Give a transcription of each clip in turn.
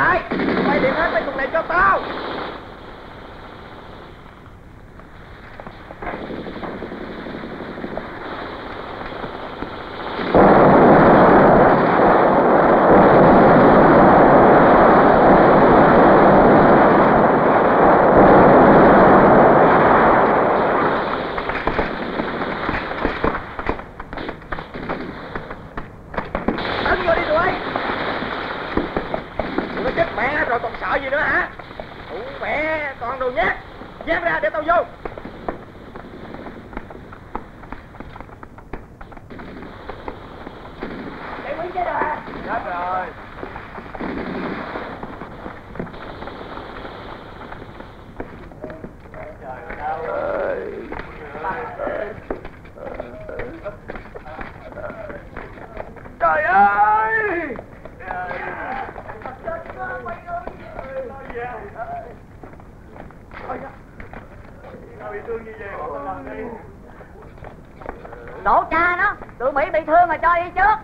lại. Mày điện hết mấy cục này cho tao. Sổ cha nó, tụi Mỹ bị thương mà cho đi trước.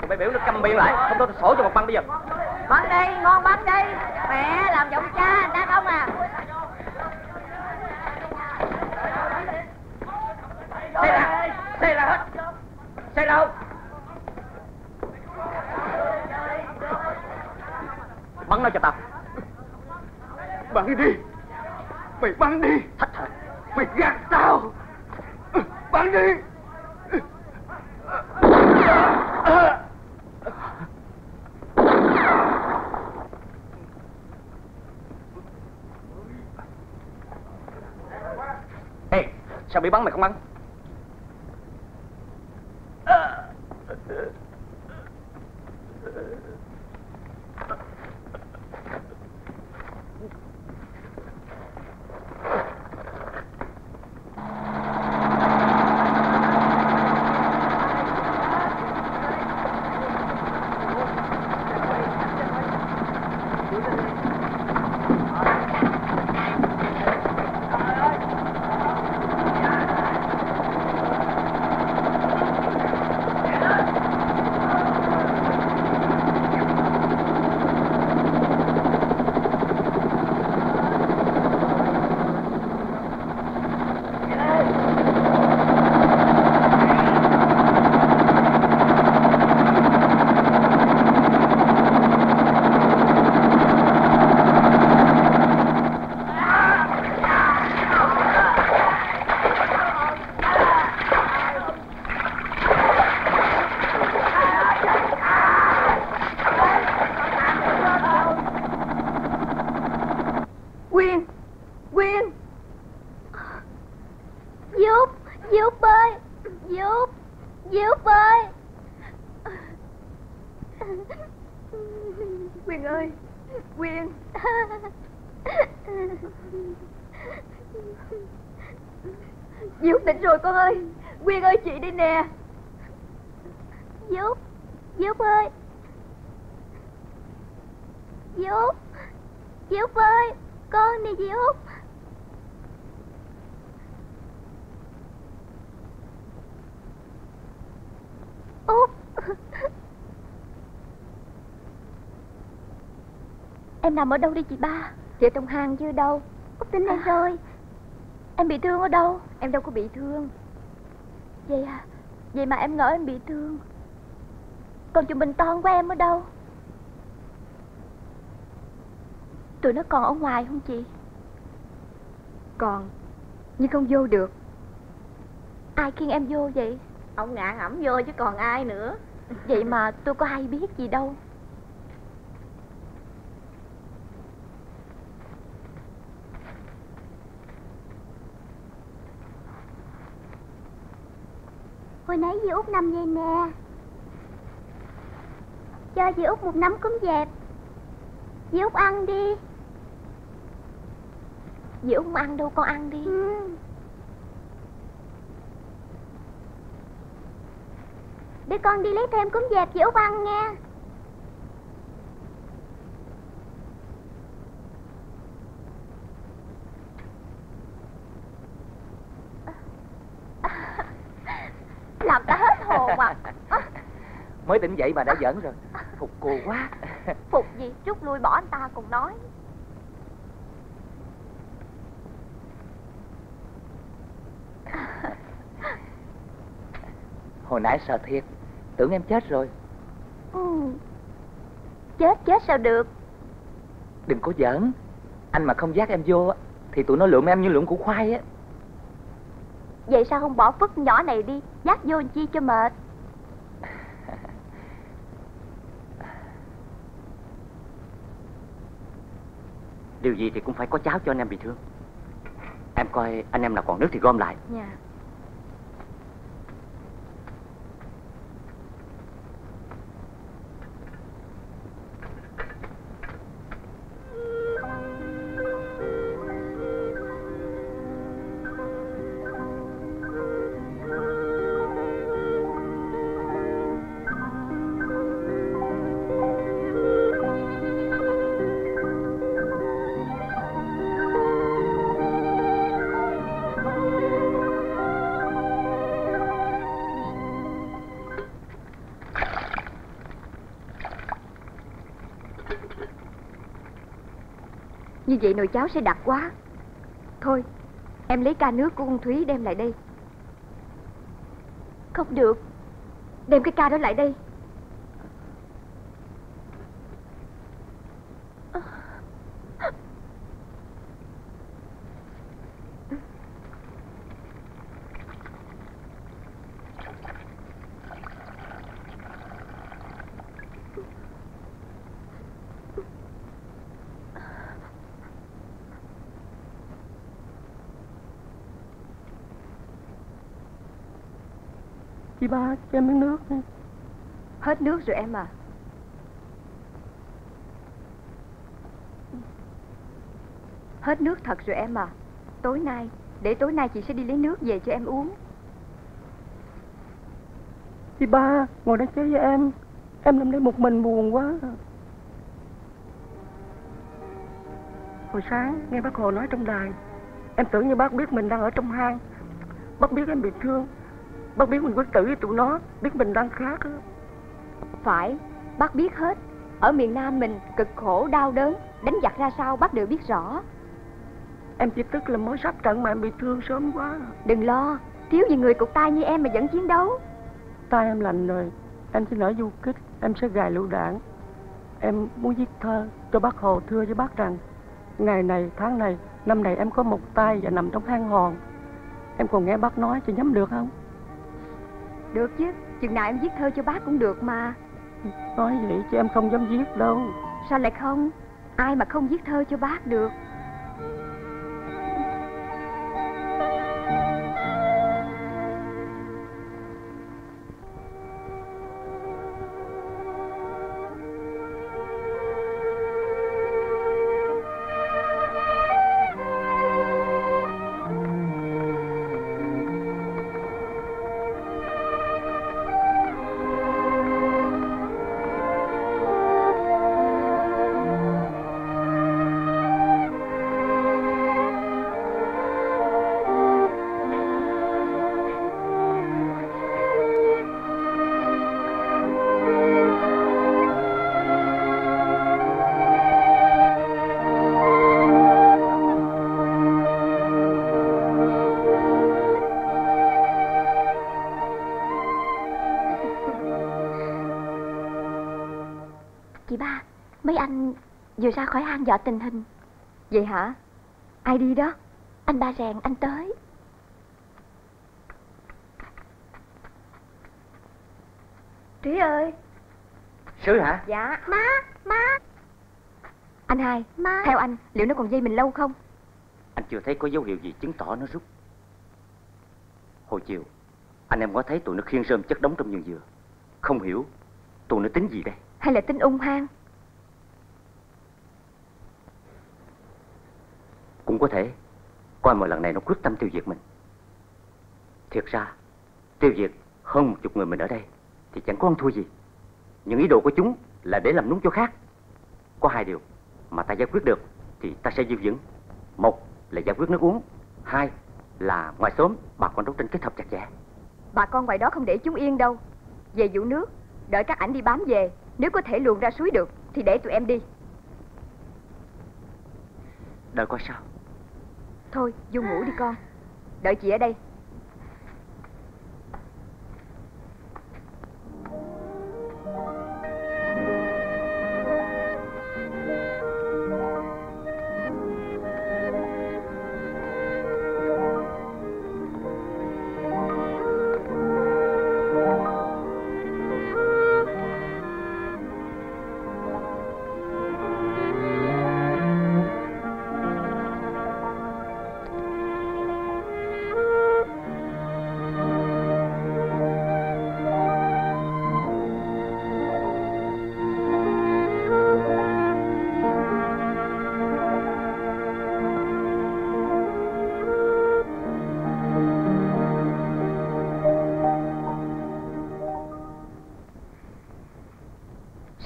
Tụi Mỹ biểu nó câm miệng lại, không tôi sổ cho một băng bây giờ. Băng đi, ngon băng đi. Mẹ làm giọng cha người ta không à. Xe là hết. Xe đâu? Bắn nó cho tao. Bắn đi. Mày bắn đi. Thách thật. Mày gạt tao. Bắn đi. Ê, sao bị bắn mày không bắn? Em nằm ở đâu đi chị ba? Chị ở trong hang chứ đâu. Út Tính em rồi. Em bị thương ở đâu? Em đâu có bị thương. Vậy à? Vậy mà em ngỡ em bị thương. Còn tụi mình con của em ở đâu? Tụi nó còn ở ngoài không chị? Còn, nhưng không vô được. Ai khiêng em vô vậy? Ông Ngạn ẩm vô chứ còn ai nữa. Vậy mà tôi có hay biết gì đâu. Hồi nãy dì Út nằm vậy nè. Cho dì Út một nắm cúm dẹp. Dì Út ăn đi. Dì Út không ăn đâu, con ăn đi. Để con đi lấy thêm cúm dẹp dì Út ăn nghe. Làm ta hết hồn à. Mới tỉnh dậy mà đã giỡn rồi. Phục cô quá. Phục gì rút lui bỏ anh ta còn nói. Hồi nãy sợ thiệt, tưởng em chết rồi. Ừ. Chết sao được. Đừng có giỡn. Anh mà không dắt em vô thì tụi nó lượm em như lượm củ khoai á. Vậy sao không bỏ phức nhỏ này đi, dắt vô chi cho mệt. Điều gì thì cũng phải có cháo cho anh em bị thương. Em coi anh em nào còn nước thì gom lại. Dạ. Như vậy nồi cháo sẽ đặc quá. Thôi em lấy ca nước của con Thúy đem lại đây. Không được. Đem cái ca đó lại đây. Chị ba cho em miếng nước đi. Hết nước rồi em à. Hết nước thật rồi em à. Tối nay, để tối nay chị sẽ đi lấy nước về cho em uống. Chị ba ngồi đang chơi với em. Em nằm đây một mình buồn quá. Hồi sáng nghe bác Hồ nói trong đài, em tưởng như bác biết mình đang ở trong hang. Bác biết em bị thương, bác biết mình quyết tử với tụi nó, biết mình đang khác. Phải, bác biết hết. Ở miền Nam mình cực khổ, đau đớn, đánh giặc ra sao bác đều biết rõ. Em chỉ tức là mới sắp trận mà em bị thương sớm quá. Đừng lo, thiếu gì người cụt tay như em mà vẫn chiến đấu. Tay em lành rồi, em sẽ nở du kích, em sẽ gài lựu đạn. Em muốn viết thơ cho bác Hồ thưa với bác rằng ngày này, tháng này, năm này em có một tay và nằm trong hang hòn. Em còn nghe bác nói, chị nhắm được không? Được chứ, chừng nào em viết thơ cho bác cũng được mà. Nói vậy chứ em không dám viết đâu. Sao lại không? Ai mà không viết thơ cho bác được. Vừa ra khỏi hang dọa tình hình. Vậy hả? Ai đi đó? Anh Ba Rèn, anh tới. Thúy ơi. Sứ hả? Dạ. Má. Anh Hai, má. Theo anh, liệu nó còn dây mình lâu không? Anh chưa thấy có dấu hiệu gì chứng tỏ nó rút. Hồi chiều, anh em có thấy tụi nó khiêng rơm chất đống trong vườn dừa. Không hiểu, tụi nó tính gì đây? Hay là tính ung hang? Cũng có thể. Coi mà lần này nó quyết tâm tiêu diệt mình. Thiệt ra tiêu diệt hơn 10 người mình ở đây thì chẳng có ăn thua gì. Những ý đồ của chúng là để làm núng cho khác. Có hai điều mà ta giải quyết được thì ta sẽ giữ vững. Một là giải quyết nước uống. Hai là ngoài xóm bà con đấu tranh kết hợp chặt chẽ. Bà con ngoài đó không để chúng yên đâu. Về vụ nước, đợi các ảnh đi bám về. Nếu có thể luồn ra suối được thì để tụi em đi. Đợi coi sao. Thôi vô ngủ đi con, đợi chị ở đây.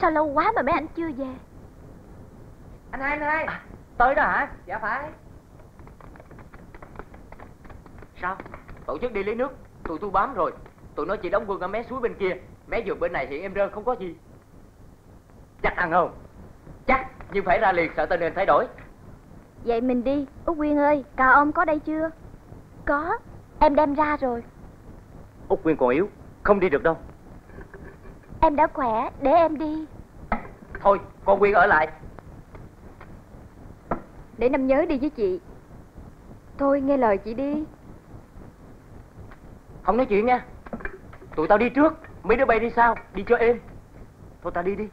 Sao lâu quá mà mấy anh chưa về? Anh hai à, tới đó hả? Dạ phải. Sao? Tổ chức đi lấy nước, tụi tôi bám rồi. Tụi nó chỉ đóng quân ở mé suối bên kia. Mé vườn bên này hiện em rơn không có gì. Chắc ăn không? Chắc, nhưng phải ra liền sợ tình hình thay đổi. Vậy mình đi. Út Quyên ơi, cà ông có đây chưa? Có, em đem ra rồi. Út Quyên còn yếu, không đi được đâu. Em đã khỏe, để em đi. Thôi, con Quyên ở lại. Để Năm nhớ đi với chị. Thôi, nghe lời chị đi. Không nói chuyện nha. Tụi tao đi trước, mấy đứa bay đi sau, đi cho êm. Thôi tao đi đi.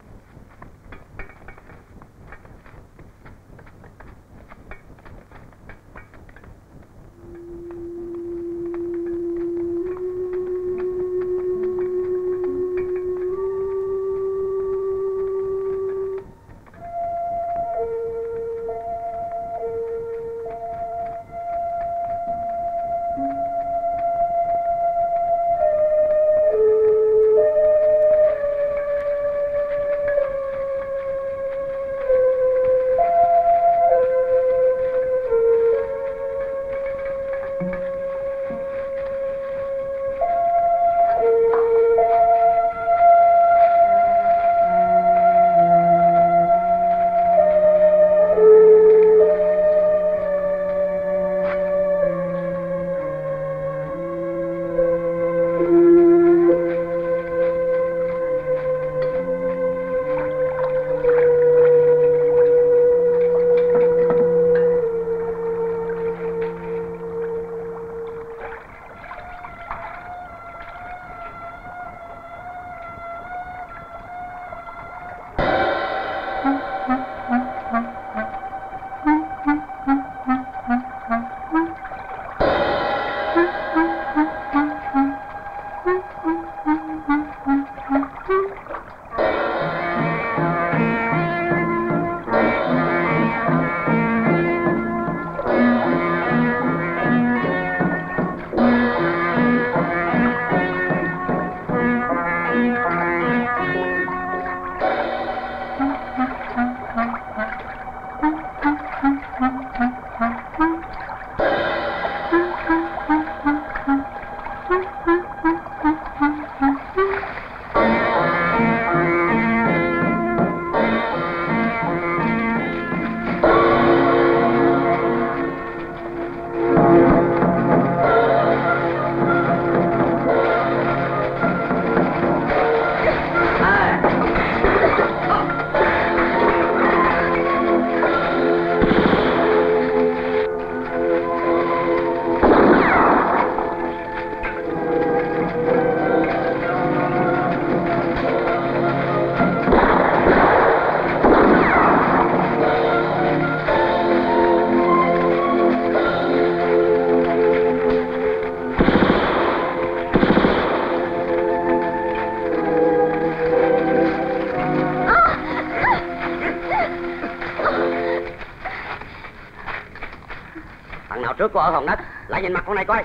Trước cô ở Hòn Đất, lại nhìn mặt con này coi.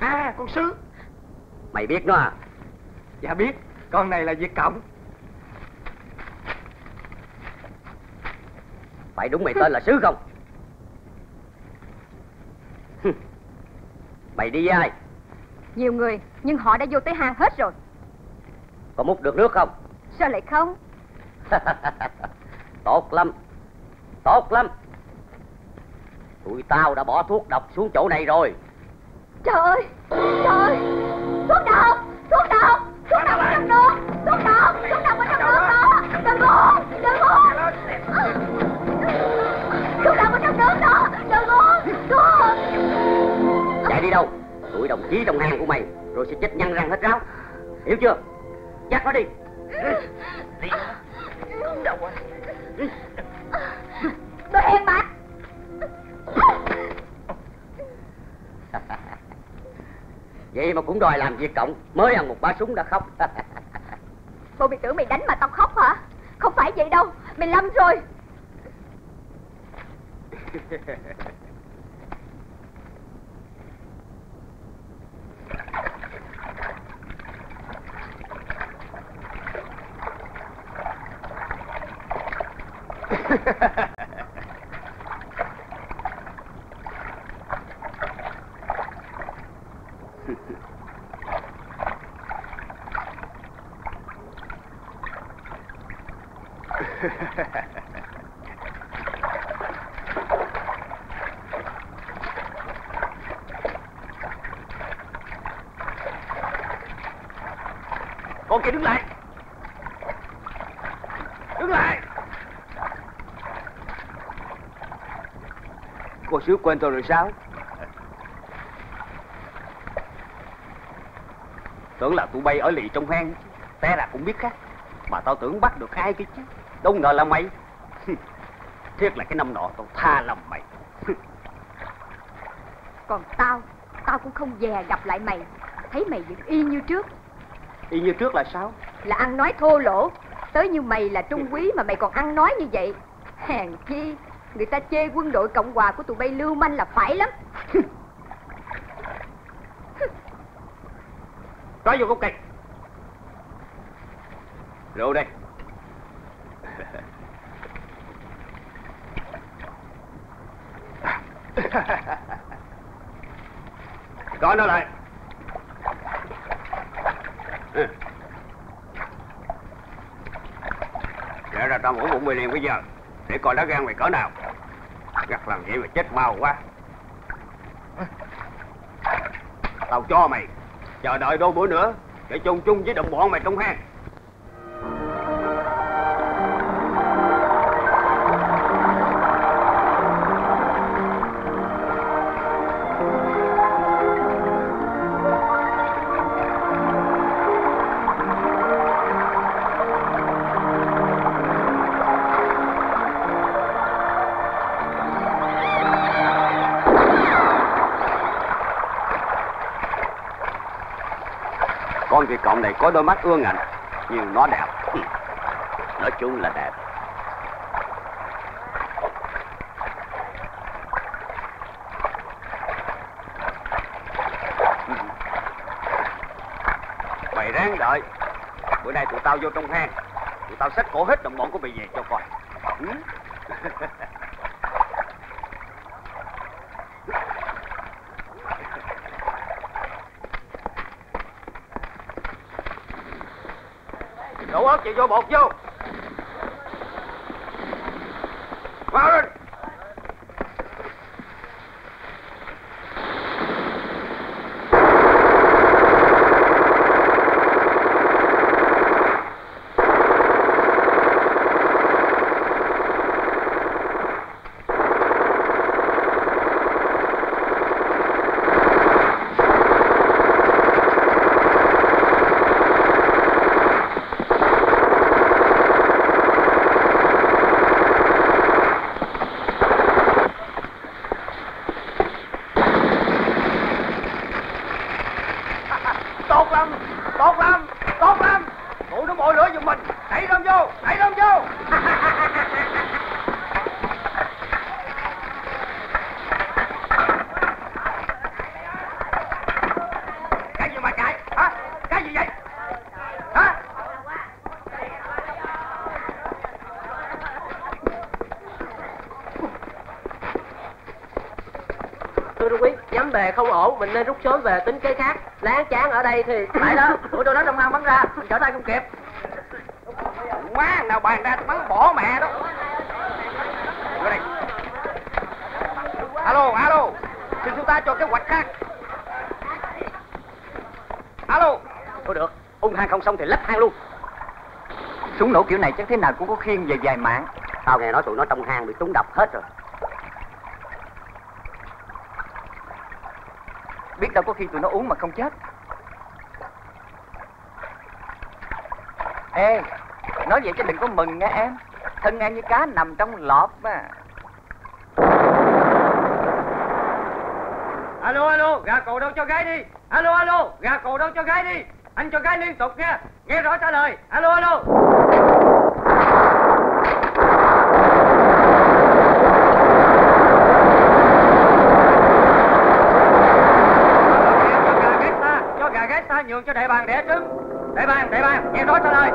À, con Sứ. Mày biết nó à? Dạ biết, con này là Việt Cộng. Phải đúng mày tên là Sứ không? Mày đi với ai? Nhiều người, nhưng họ đã vô tới hang hết rồi. Có múc được nước không? Sao lại không? Tốt lắm, tốt lắm. Tụi tao đã bỏ thuốc độc xuống chỗ này rồi. Trời ơi, trời ơi. Thuốc độc, thuốc độc, thuốc độc ở trong nước. Thuốc độc ở trong nước đó. Đừng uống, đừng uống. Thuốc độc ở trong nước đó. Đừng uống, đừng uống. Chạy đi đâu? Tụi đồng chí đồng hàng của mày rồi sẽ chết nhăn răng hết ráo. Hiểu chưa? Dắt nó đi. Đi. Đâu rồi? Đồ hèn mà. Vậy mà cũng đòi làm việc cộng. Mới ăn một bá súng đã khóc. Bộ mày tưởng mày đánh mà tao khóc hả? Không phải vậy đâu. Mày lâm rồi. Con kia đứng lại. Đứng lại. Cô xíu quên tôi rồi sao? Tưởng là tụi bay ở lì trong hang, té là cũng biết khác. Mà tao tưởng bắt được ai kia chứ, đâu ngờ là mày. Thiệt là cái năm nọ tao tha lòng mày. Còn tao, tao cũng không dè gặp lại mày. Thấy mày vẫn y như trước. Y như trước là sao? Là ăn nói thô lỗ. Tới như mày là trung quý mà mày còn ăn nói như vậy. Hèn chi người ta chê quân đội Cộng hòa của tụi bay lưu manh là phải lắm. Nói vô gốc cây. Rượu đây. Có nó lại. Để ra tao ngủ bụng mười liền bây giờ. Để coi lá gan mày cỡ nào. Gặt làm vậy mà chết mau quá. Tao cho mày chờ đợi đôi bữa nữa để chung chung với đồng bọn mày trong hang. Con Việt Cộng này có đôi mắt ương ảnh, nhưng nó đẹp. Nói chung là đẹp. Mày ráng đợi. Bữa nay tụi tao vô trong hang, tụi tao xách cổ hết đồng bọn của mày về cho coi. Đổ ớt chị vô bột vô. Vào lên. Về không ổn, mình nên rút sớm về tính cái khác. Láng chán ở đây thì phải đó. Ủa tôi đó trong hang bắn ra, mình trở tay không kịp. quá, nào bàn ra tôi bắn bỏ mẹ đó. Vô đây. Alo, alo, xin chúng ta cho cái hoạch khác. Alo. Thôi được, ung hang không xong thì lấp hang luôn. Súng nổ kiểu này chắc thế nào cũng có khiên về vài mạng. Tao nghe nói tụi nó trong hang bị trúng độc hết rồi. Biết đâu có khi tụi nó uống mà không chết. Ê, nói vậy chứ đừng có mừng nha em. Thân em như cá nằm trong lọt mà. Alo, alo, gà cậu đâu cho gái đi. Alo, alo, gà cậu đâu cho gái đi. Anh cho gái liên tục nha. Nghe rõ trả lời. Alo, alo. Nhường cho đại bàng đẻ trứng. Đại bàng, nghe rõ trả lời.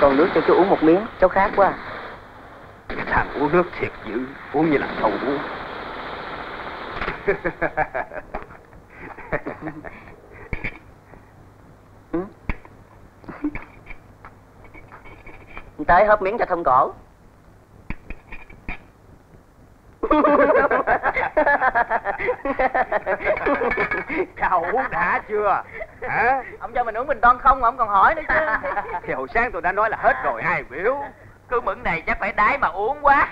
Còn nước cho chú uống một miếng, cháu khát quá. Cái thằng uống nước thiệt dữ, uống như là thầu uống. Tới hớp miếng cho thông cổ. Cậu uống đã chưa hả? Ông cho mình uống bình đoan không mà ông còn hỏi nữa chứ. Thì hồi sáng tôi đã nói là hết rồi hai biểu. Cứ mượn này chắc phải đái mà uống quá.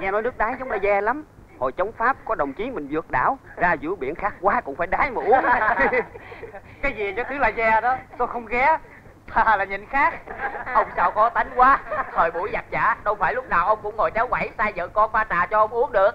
Nghe nói nước đái chúng ta dè lắm. Hồi chống Pháp có đồng chí mình vượt đảo ra giữa biển khát quá cũng phải đái mà uống. Cái gì cho thứ là dè đó. Tôi không ghé. Thà là nhìn khác. Ông sao có tánh quá. Thời buổi giặt giả đâu phải lúc nào ông cũng ngồi tráo quẩy sai vợ con pha trà cho ông uống được.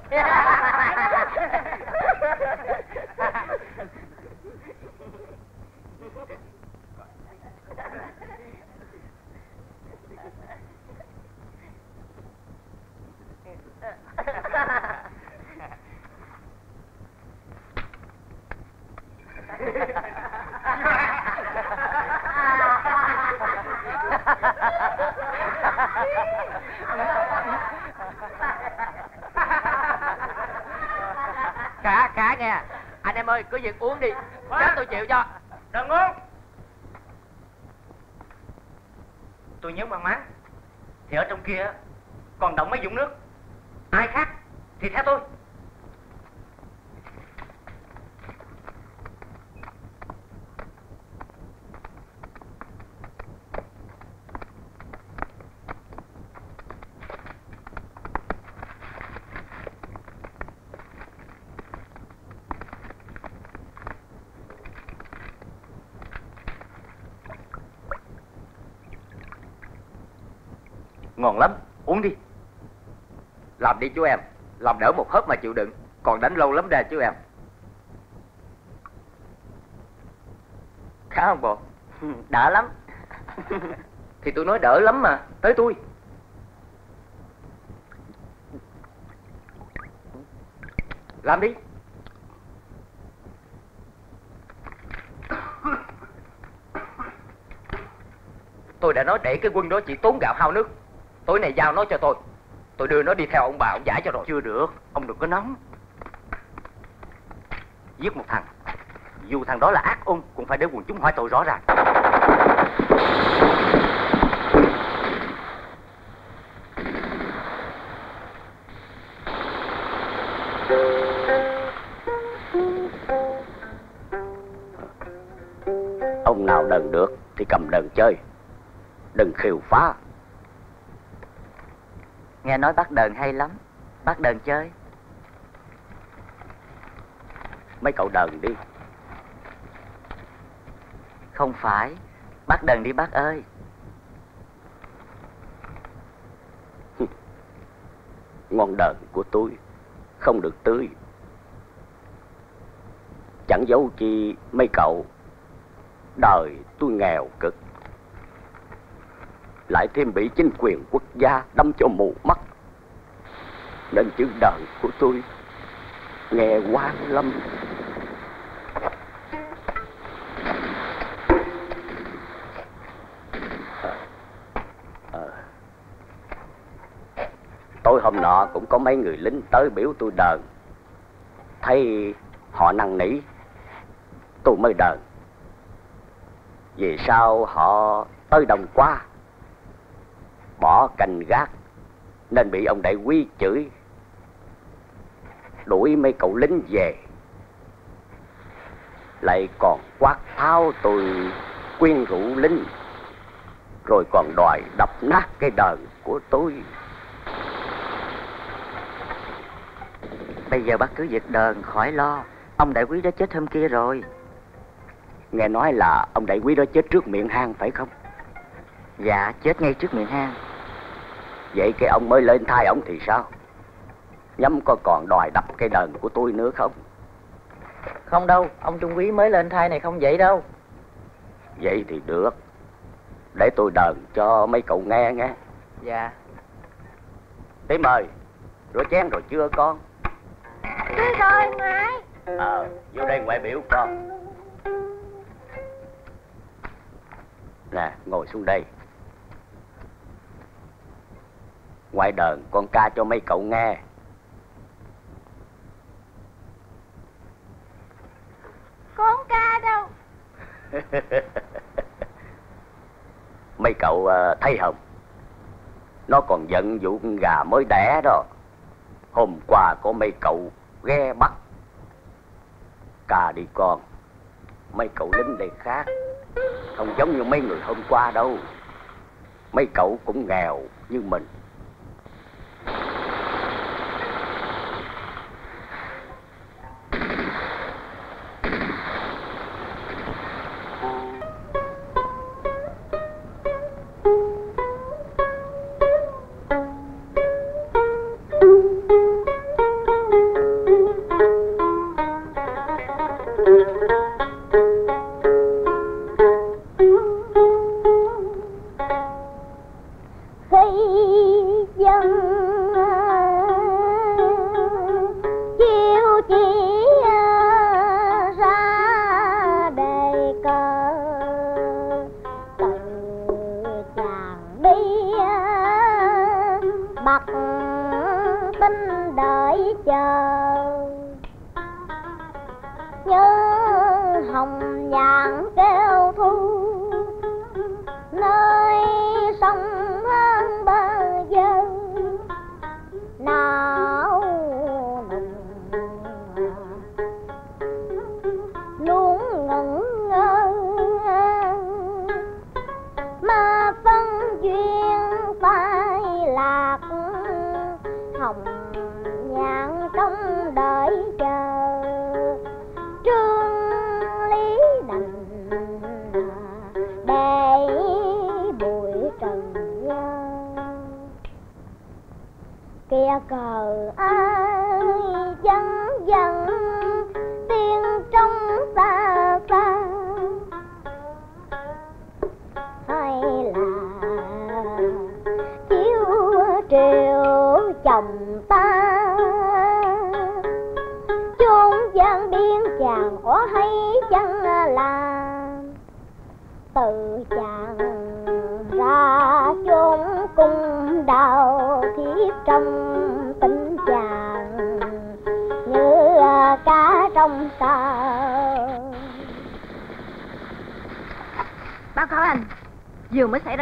Cá nghe. Anh em ơi, cứ việc uống đi. Chết tôi chịu cho. Đừng uống. Tôi nhớ mà má. Thì ở trong kia còn động mấy vũng nước. Ai khác thì theo tôi. Ngon lắm, uống đi. Làm đi chú em. Làm đỡ một hớp mà chịu đựng. Còn đánh lâu lắm ra chú em. Khá không bộ? Đã lắm. Thì tôi nói đỡ lắm mà. Tới tôi. Làm đi. Tôi đã nói để cái quân đó chỉ tốn gạo hao nước. Tối nay giao nó cho tôi. Tôi đưa nó đi theo ông bà, ông giải cho rồi. Chưa được, ông đừng có nóng. Giết một thằng, dù thằng đó là ác ôn, cũng phải để quần chúng hỏi tội rõ ràng. Ông nào đần được thì cầm đần chơi. Đừng khiêu phá. Nghe nói bác đờn hay lắm. Bác đờn chơi. Mấy cậu đờn đi. Không phải. Bác đờn đi bác ơi. Ngọn đờn của tôi. không được tưới. Chẳng giấu chi mấy cậu, đời tôi nghèo cực, lại thêm bị chính quyền quốc gia đâm cho mù mắt, nên chữ đời của tôi nghe quá lắm. Tối hôm nọ cũng có mấy người lính tới biểu tôi đờn, thấy họ năn nỉ tôi mới đờn. Vì sao họ tới đồng quá, bỏ cành gác nên bị ông đại quý chửi, đuổi mấy cậu lính về, lại còn quát tháo tôi quyên rũ lính, rồi còn đòi đập nát cái đờn của tôi. Bây giờ bác cứ việc đờn khỏi lo, ông đại quý đã chết hôm kia rồi. Nghe nói là ông đại quý đó chết trước miệng hang phải không? Dạ, chết ngay trước miệng hang. Vậy cái ông mới lên thai ông thì sao? Nhắm có còn đòi đập cây đờn của tôi nữa không? Không đâu, ông trung quý mới lên thai này không vậy đâu. Vậy thì được, để tôi đờn cho mấy cậu nghe nghe. Dạ. Thế mời, rửa chén rồi chưa con? Tôi rồi ngoại. Vô đây ngoại biểu con. Nè, ngồi xuống đây. Ngoại đờn con ca cho mấy cậu nghe. Con không ca đâu. Mấy cậu thấy không? Nó còn giận vụ con gà mới đẻ đó. Hôm qua có mấy cậu ghe bắt. Cà đi con, mấy cậu lính đây khác, không giống như mấy người hôm qua đâu. Mấy cậu cũng nghèo như mình.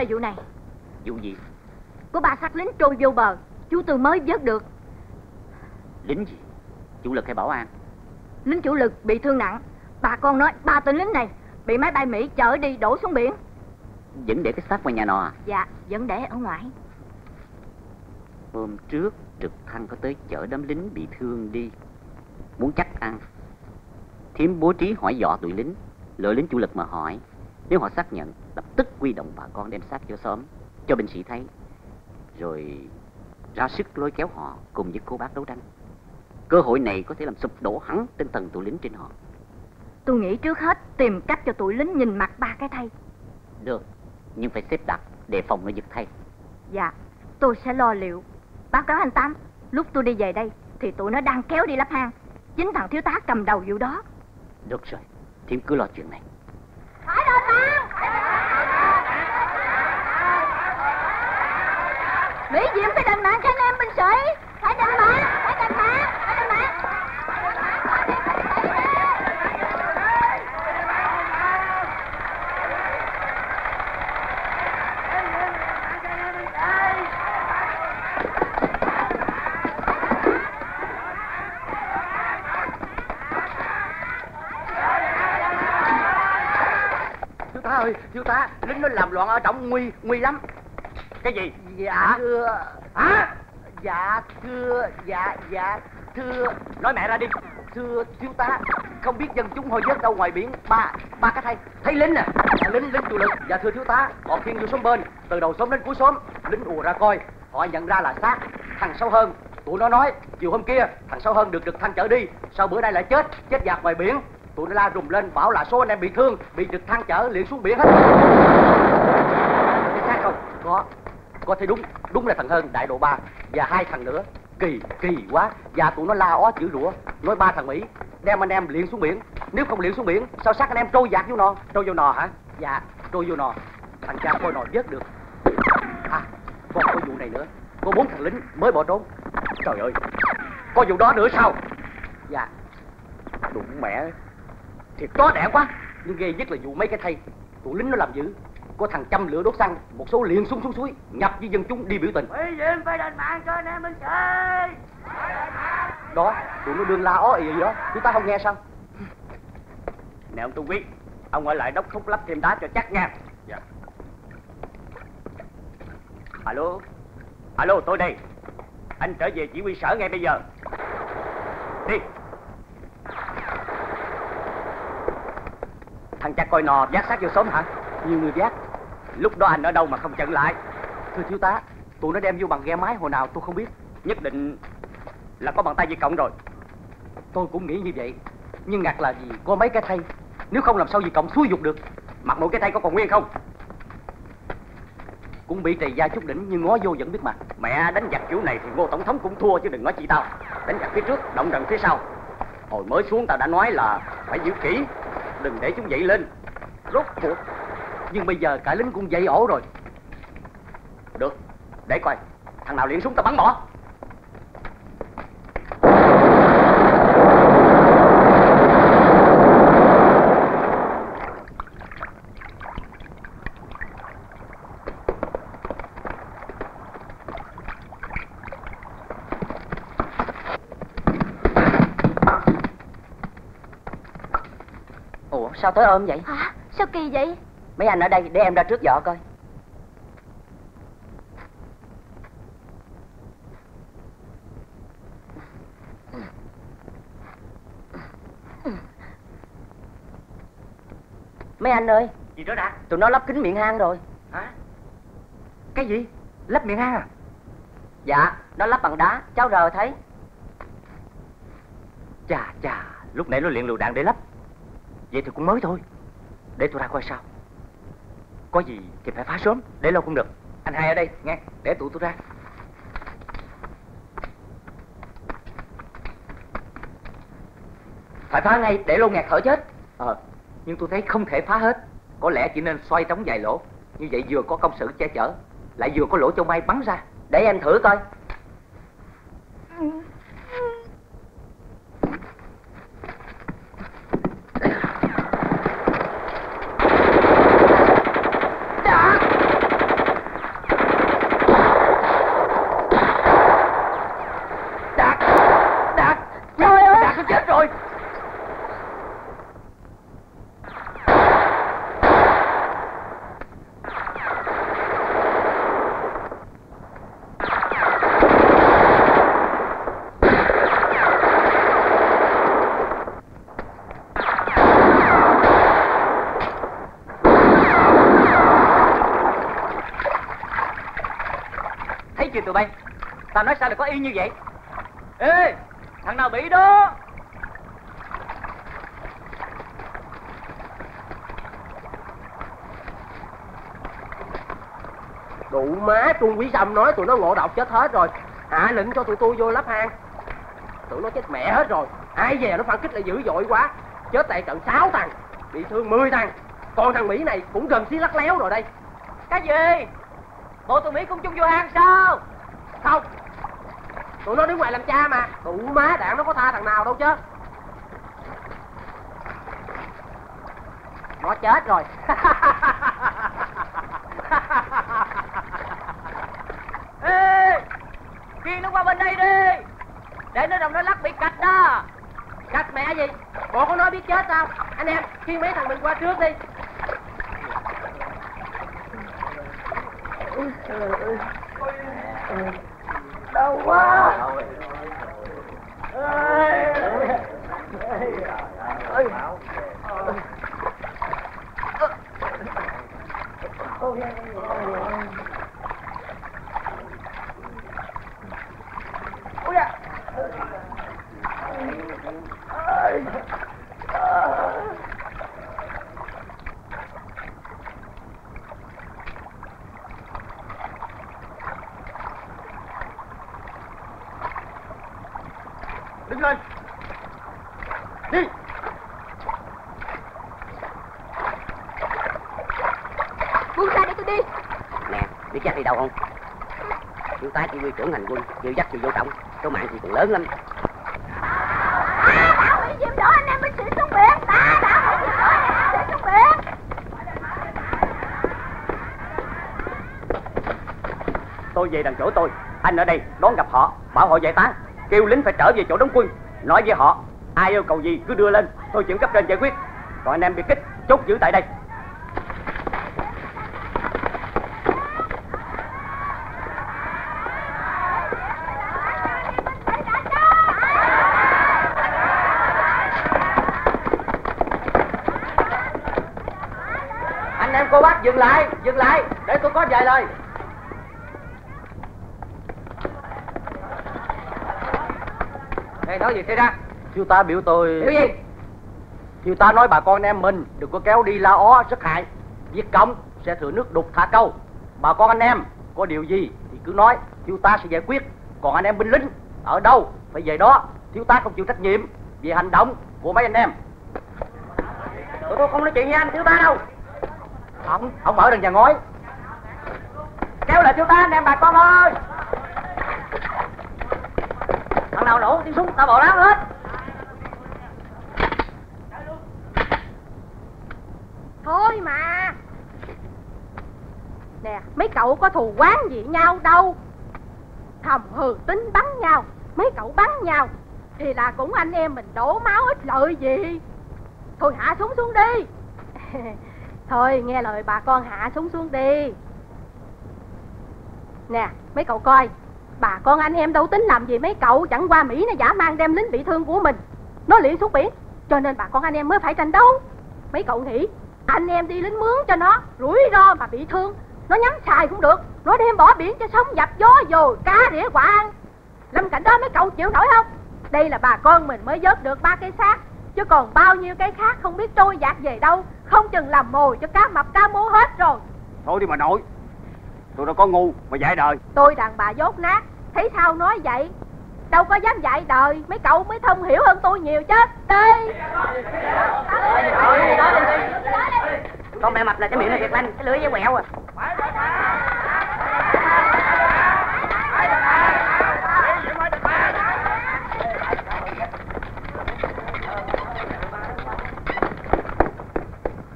Vụ này. Vụ gì? Có ba xác lính trôi vô bờ, chú Tư mới vớt được. Lính gì? Chủ lực hay bảo an? Lính chủ lực bị thương nặng. Bà con nói ba tên lính này bị máy bay Mỹ chở đi đổ xuống biển. Vẫn để cái xác ngoài nhà nọ à? Dạ, vẫn để ở ngoài. Hôm trước trực thăng có tới chở đám lính bị thương đi. Muốn chắc ăn, Thiếm bố trí hỏi dò tụi lính, lựa lính chủ lực mà hỏi. Nếu họ xác nhận, lập tức quy động bà con đem xác vô xóm cho binh sĩ thấy, rồi ra sức lôi kéo họ cùng với cô bác đấu tranh. Cơ hội này có thể làm sụp đổ hẳn tinh thần tụi lính trên họ. Tôi nghĩ trước hết tìm cách cho tụi lính nhìn mặt ba cái thây. Được, nhưng phải xếp đặt để phòng nó giật thây. Dạ, tôi sẽ lo liệu. Báo cáo anh Tám, lúc tôi đi về đây thì tụi nó đang kéo đi lắp hang. Chính thằng thiếu tá cầm đầu vụ đó. Được rồi, Thiêm cứ lo chuyện này. Phải rồi Tám. Mỹ Diệm phải đành mạng cho anh em binh sĩ. Phải đành mạng, phải đành mạng, phải đành mạng. Thiếu tá ơi, thiếu tá, lính nó làm loạn ở trong nguy lắm. Cái gì? Dạ thưa. Hả? Dạ thưa, dạ thưa. Nói mẹ ra đi. Thưa thiếu tá, không biết dân chúng hồi vớt đâu ngoài biển ba cái thây. Thấy lính nè. À, lính chủ lực. Dạ thưa thiếu tá, bọn khiêng vô xóm bên, từ đầu xóm đến cuối xóm. Lính ùa ra coi, họ nhận ra là xác thằng Sáu Hơn. Tụi nó nói chiều hôm kia thằng Sáu Hơn được Trực Thăng chở đi, sau bữa nay lại chết dạt ngoài biển. Tụi nó la rùm lên bảo là số anh em bị thương, bị Trực Thăng chở liền xuống biển hết. Cái xác không có thấy đúng là thằng Hơn đại độ 3 và hai thằng nữa. Kỳ quá. Và tụi nó la ó chữ rủa, nói ba thằng Mỹ đem anh em liền xuống biển, nếu không liền xuống biển sao xác anh em trôi dạt vô nò. Trôi vô nò hả? Dạ trôi vô nò. Thằng cha coi nò vớt được. À còn có vụ này nữa, có 4 thằng lính mới bỏ trốn. Trời ơi, có vụ đó nữa sao? Dạ đụng mẹ thiệt chó đẻ quá. Nhưng ghê nhất là vụ mấy cái thây tụi lính nó làm dữ. Có thằng châm lửa đốt xăng, một số liền xuống suối, nhập với dân chúng đi biểu tình. Mỹ Diệm phải đền mạng cho anh em mình chơi. Đó, tụi nó đương la ó ì gì đó, chúng ta không nghe sao? Nè ông Trung Quý, ông ở lại đốc thúc lắp thêm đá cho chắc nha. Dạ. Alo, alo tôi đây. Anh trở về chỉ huy sở ngay bây giờ. Đi. Thằng cha coi nò vác xác vô xóm hả? Nhiều người vác. Lúc đó anh ở đâu mà không chặn lại? Thưa thiếu tá, tụi nó đem vô bằng ghe máy hồi nào tôi không biết. Nhất định là có bàn tay Việt Cộng rồi. Tôi cũng nghĩ như vậy. Nhưng ngặt là gì có mấy cái thây. Nếu không làm sao Việt Cộng xúi dục được. Mặt mũi cái thây có còn nguyên không? Cũng bị trầy da chút đỉnh nhưng ngó vô vẫn biết mặt. Mẹ đánh giặc kiểu này thì Ngô Tổng thống cũng thua chứ đừng nói chị tao. Đánh giặc phía trước, động đần phía sau. Hồi mới xuống tao đã nói là phải giữ kỹ, đừng để chúng dậy lên. Rốt cuộc nhưng bây giờ cả lính cũng dậy ổ rồi. Được, để coi thằng nào liền súng tao bắn bỏ. Ủa sao tới ôm vậy? Hả? Sao kỳ vậy? Mấy anh ở đây để em ra trước vợ coi. Mấy anh ơi. Gì đó đã? Tụi nó lắp kính miệng hang rồi. Hả? Cái gì? Lắp miệng hang à? Dạ, nó lắp bằng đá, cháu rờ thấy. Chà, lúc nãy nó liền lựu đạn để lắp. Vậy thì cũng mới thôi. Để tụi ra coi sao. Có gì thì phải phá sớm, để lâu cũng được. Anh Hai ở đây, nghe, để tụi tôi ra. Phải phá ngay, để lâu ngạt thở chết. Nhưng tôi thấy không thể phá hết. Có lẽ chỉ nên xoay trống vài lỗ. Như vậy vừa có công sự che chở, lại vừa có lỗ cho may bắn ra. Để em thử coi. Tụi bay, tao nói sao lại có y như vậy? Ê, Thằng nào bị đó. Đủ má Trung Quý Sâm nói tụi nó ngộ độc chết hết rồi. Hạ lệnh cho tụi tôi vô lắp hang. Tụi nó chết mẹ hết rồi. Ai về nó phản kích lại dữ dội quá. Chết tại trận 6 thằng, bị thương 10 thằng. Còn thằng Mỹ này cũng gần xí lắc léo rồi đây. Cái gì? Bộ tụi Mỹ cũng chung vô hang sao? Không, tụi nó đứng ngoài làm cha mà. Tụi má đạn nó có tha thằng nào đâu chứ. Nó chết rồi. Ê, kia nó qua bên đây đi. Để nó đồng nó lắc bị cạch đó. Cạch mẹ gì? Bộ có nói biết chết sao? Anh em, khiêng mấy thằng mình qua trước đi. Đau quá. Đứng lên. Đi. Buông ra để tôi đi. Nè, biết chắc đi đâu không? Thiếu tá chỉ huy trưởng hành quân, chịu dắt chị vô trong. Số mạng chị còn lớn lắm. Bảo bị chìm đổ, anh em binh sĩ xuống biển. Bảo bị chìm đổ, anh em binh sĩ xuống biển. Tôi về đằng chỗ tôi. Anh ở đây đón gặp họ, bảo họ giải tán. Kêu lính phải trở về chỗ đóng quân. Nói với họ, ai yêu cầu gì cứ đưa lên. Tôi chuyển cấp trên giải quyết. Còn anh em bị kích, chốt giữ tại đây. Anh em cô bác dừng lại, dừng lại. Để tôi có vài lời. Nói gì thế ra? Thiếu tá biểu tôi. Biểu gì? Thiếu tá nói bà con em mình đừng có kéo đi la ó rất hại. Việt Cộng sẽ thừa nước đục thả câu. Bà con anh em có điều gì thì cứ nói, thiếu tá sẽ giải quyết. Còn anh em binh lính ở đâu phải về đó. Thiếu tá không chịu trách nhiệm về hành động của mấy anh em. Tụi tôi không nói chuyện với anh thiếu tá đâu. Ông ở đằng nhà ngói. Kéo lại thiếu tá anh em bà con ơi. Thằng nào nổ tiếng súng tao bỏ láo hết. Thôi mà. Nè, mấy cậu có thù oán gì nhau đâu. Thầm hừ tính bắn nhau. Mấy cậu bắn nhau thì là cũng anh em mình đổ máu ít lợi gì. Thôi hạ súng xuống đi. Thôi nghe lời bà con hạ súng xuống đi. Nè, mấy cậu coi, bà con anh em đâu tính làm gì mấy cậu. Chẳng qua Mỹ nó giả mang đem lính bị thương của mình nó liền xuống biển, cho nên bà con anh em mới phải tranh đấu. Mấy cậu nghĩ anh em đi lính mướn cho nó rủi ro mà bị thương, nó nhắm xài cũng được, nó đem bỏ biển cho sóng dập gió dồi cá đĩa quả ăn. Lâm cảnh đó mấy cậu chịu nổi không? Đây là bà con mình mới vớt được 3 cái xác, chứ còn bao nhiêu cái khác không biết trôi dạt về đâu, không chừng làm mồi cho cá mập cá mú hết rồi. Thôi đi mà nội. Tụi nó có ngu mà dạy đời. Tôi đàn bà dốt nát, thấy sao nói vậy. Đâu có dám dạy đời. Mấy cậu mới thông hiểu hơn tôi nhiều chứ. Đi. Con mẹ mập là cái miệng là Việt Lanh, cái lưỡi với quẹo à.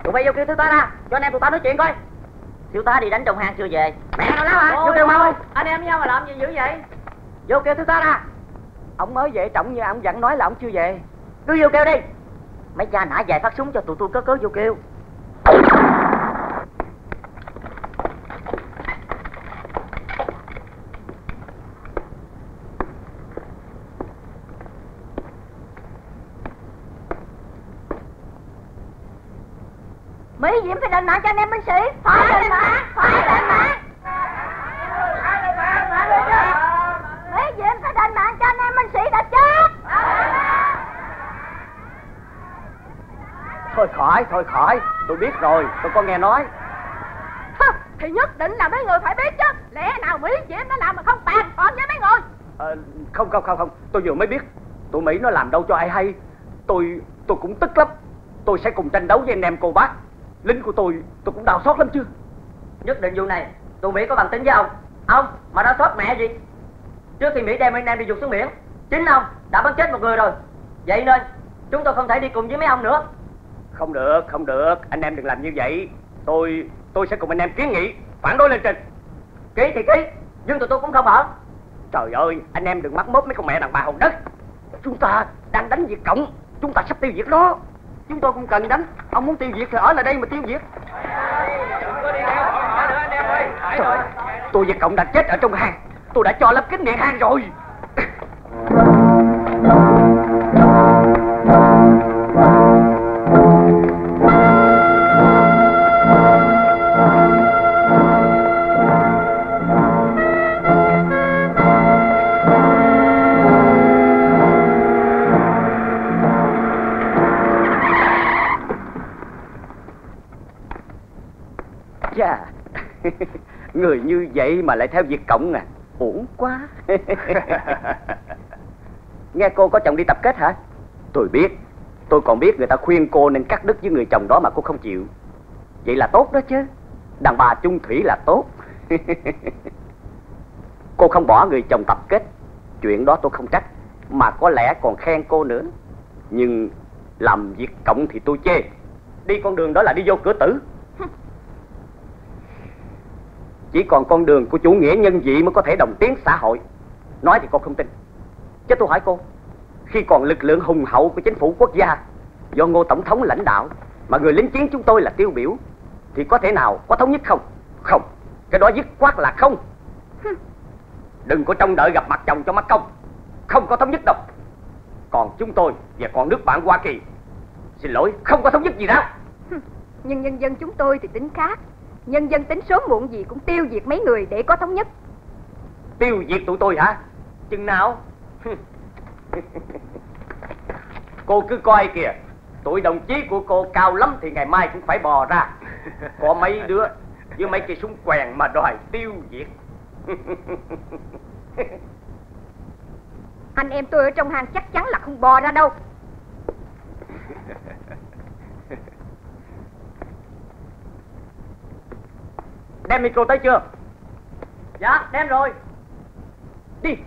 Tụi bay vô kêu thứ ta ra, cho anh em tụi tao nói chuyện coi. Thiếu tá đi đánh trong hang chưa về. Mẹ nó láo hả? Vô kêu mau. Anh em với nhau mà làm gì dữ vậy? Vô kêu thiếu tá ra. Ông mới về trọng như ông vẫn nói là ông chưa về. Cứ vô kêu đi. Mấy cha nã về phát súng cho tụi tôi cớ vô kêu. Mỹ Diễm phải đền mạng cho anh em binh sĩ. Phải đền mạng, phải đền mạng. Mỹ Diễm phải đền mạng cho anh em binh sĩ đã chết. Thôi khỏi, tôi biết rồi, tôi có nghe nói. Thì nhất định là mấy người phải biết chứ. Lẽ nào Mỹ chị em nó làm mà không bàn còn với mấy người? Không, tôi vừa mới biết. Tụi Mỹ nó làm đâu cho ai hay. Tôi cũng tức lắm. Tôi sẽ cùng tranh đấu với anh em cô bác. Lính của tôi cũng đau xót lắm chứ. Nhất định vụ này tụi Mỹ có bằng tính với ông. Ông mà đau xót mẹ gì. Trước khi Mỹ đem anh em đi vụt xuống biển, chính ông đã bắn chết một người rồi. Vậy nên chúng tôi không thể đi cùng với mấy ông nữa. Không được, anh em đừng làm như vậy. Tôi sẽ cùng anh em kiến nghị phản đối lên trình. Ký thì ký, nhưng tụi tôi cũng không ở. Trời ơi, anh em đừng mắc mốt mấy con mẹ đàn bà Hòn Đất. Chúng ta đang đánh Việt Cộng, chúng ta sắp tiêu diệt nó. Chúng tôi cũng cần đánh. Ông muốn tiêu diệt thì ở lại đây mà tiêu diệt. Trời, tôi Việt Cộng đã chết ở trong hang. Tôi đã cho lấp kín miệng hang rồi. Người như vậy mà lại theo Việt Cộng à? Uổng quá. Nghe cô có chồng đi tập kết hả? Tôi biết. Tôi còn biết người ta khuyên cô nên cắt đứt với người chồng đó mà cô không chịu. Vậy là tốt đó chứ. Đàn bà chung thủy là tốt. Cô không bỏ người chồng tập kết, chuyện đó tôi không trách, mà có lẽ còn khen cô nữa. Nhưng làm Việt Cộng thì tôi chê. Đi con đường đó là đi vô cửa tử. Chỉ còn con đường của chủ nghĩa nhân vị mới có thể đồng tiến xã hội. Nói thì cô không tin, chứ tôi hỏi cô, khi còn lực lượng hùng hậu của chính phủ quốc gia do Ngô Tổng thống lãnh đạo, mà người lính chiến chúng tôi là tiêu biểu, thì có thể nào có thống nhất không? Không, cái đó dứt khoát là không. Đừng có trông đợi gặp mặt chồng cho mắc công. Không có thống nhất đâu. Còn chúng tôi và còn nước bạn Hoa Kỳ, xin lỗi, không có thống nhất gì đâu. Nhưng nhân dân chúng tôi thì tính khác. Nhân dân tính sớm muộn gì cũng tiêu diệt mấy người để có thống nhất. Tiêu diệt tụi tôi hả? Chừng nào? Cô cứ coi kìa, tụi đồng chí của cô cao lắm thì ngày mai cũng phải bò ra. Có mấy đứa với mấy cây súng quèn mà đòi tiêu diệt. Anh em tôi ở trong hang chắc chắn là không bò ra đâu. Đem micro tới chưa? Dạ, đem rồi. Đi.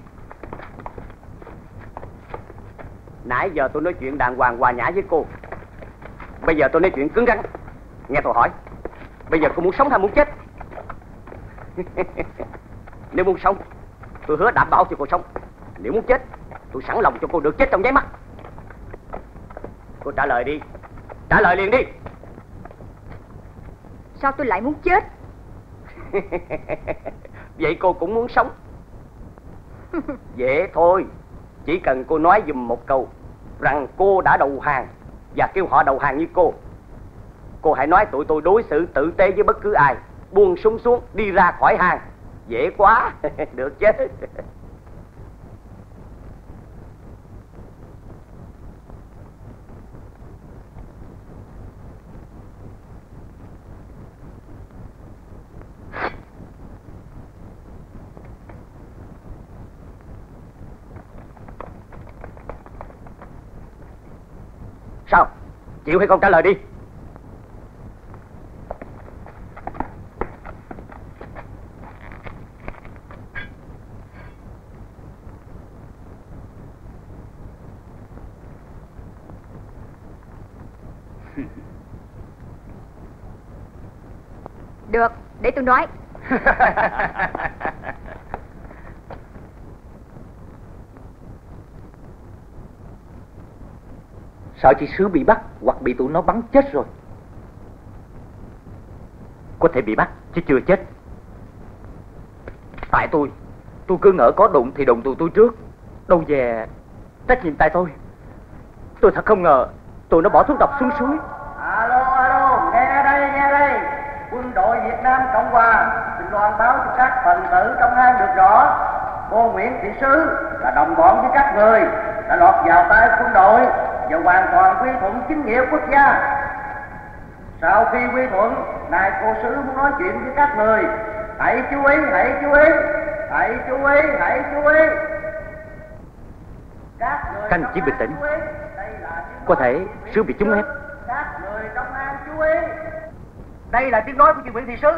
Nãy giờ tôi nói chuyện đàng hoàng hòa nhã với cô. Bây giờ tôi nói chuyện cứng rắn. Nghe tôi hỏi, bây giờ cô muốn sống hay muốn chết? Nếu muốn sống, tôi hứa đảm bảo cho cô sống. Nếu muốn chết, tôi sẵn lòng cho cô được chết trong nháy mắt. Cô trả lời đi. Trả lời liền đi. Sao tôi lại muốn chết? Vậy cô cũng muốn sống. Dễ thôi. Chỉ cần cô nói dùm một câu rằng cô đã đầu hàng và kêu họ đầu hàng như cô. Cô hãy nói tụi tôi đối xử tử tế với bất cứ ai, buông súng xuống đi ra khỏi hang. Dễ quá. Được chứ. Sao? Chịu hay không trả lời đi. Được, để tôi nói. Sợ chị Sứ bị bắt hoặc bị tụi nó bắn chết rồi. Có thể bị bắt chứ chưa chết. Tại tôi cứ ngỡ có đụng thì đụng tụi tôi trước. Đâu về trách nhiệm tại tôi. Tôi thật không ngờ tụi nó bỏ thuốc độc xuống suối. Alo, nghe đây. Quân đội Việt Nam Cộng Hòa xin loan báo cho các phần tử trong hang được rõ. Cô Nguyễn Thị Sứ là đồng bọn với các người đã lọt vào tay quân đội và hoàn toàn quy thuận chính nghĩa quốc gia. Sau khi quy thuận, Ngài Cô Sứ muốn nói chuyện với các người. Hãy chú ý, hãy chú ý, hãy chú ý, hãy chú ý. Các anh chỉ bình tĩnh. Có thể Sứ bị trúng ép. Các người công an chú ý. Đây là tiếng nói của chị Nguyễn Thị Sứ.